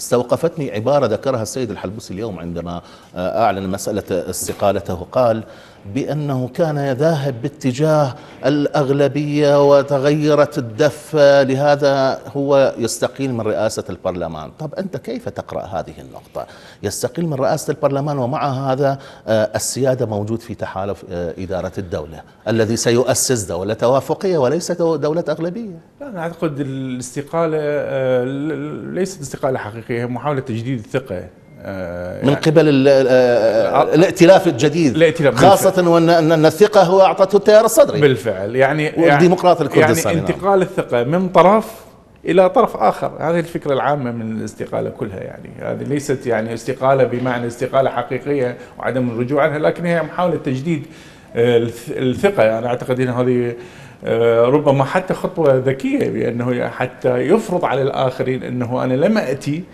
استوقفتني عبارة ذكرها السيد الحلبوسي اليوم عندما أعلن مسألة استقالته، قال بأنه كان ذاهب باتجاه الأغلبية وتغيرت الدفة لهذا هو يستقيل من رئاسة البرلمان. طب أنت كيف تقرأ هذه النقطة؟ يستقيل من رئاسة البرلمان ومع هذا السيادة موجود في تحالف إدارة الدولة الذي سيؤسس دولة توافقية وليس دولة أغلبية. أنا أعتقد الاستقالة ليست استقالة حقيقية، هي محاولة تجديد الثقة من قبل الائتلاف الجديد، خاصة وأن الثقة هو أعطته التيار الصدري بالفعل، يعني والديمقراط الكردستاني، يعني انتقال الثقة من طرف إلى طرف آخر. هذه الفكرة العامة من الاستقالة كلها، يعني هذه ليست يعني استقالة بمعنى استقالة حقيقية وعدم الرجوع عنها، لكن هي محاولة تجديد الثقة. أنا يعني أعتقد أن هذه ربما حتى خطوة ذكية، بأنه حتى يفرض على الآخرين أنه أنا لم أأتي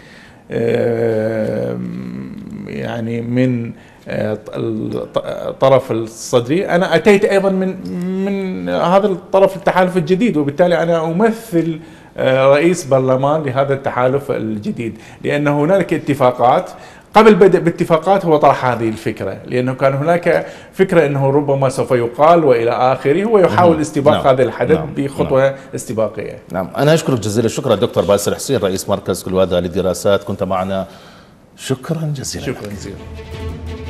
يعني من الطرف الصدري، أنا أتيت أيضا من هذا الطرف التحالف الجديد، وبالتالي أنا أمثل رئيس برلمان لهذا التحالف الجديد، لأن هناك اتفاقات. قبل البدء باتفاقات هو طرح هذه الفكرة، لأنه كان هناك فكرة أنه ربما سوف يقال وإلى آخره، هو يحاول استباق هذا الحدث بخطوة استباقية. أنا أشكرك جزيل الشكر دكتور باسل حسين، رئيس مركز كلوذا للدراسات، كنت معنا. شكرا جزيلا. شكرا جزيلا.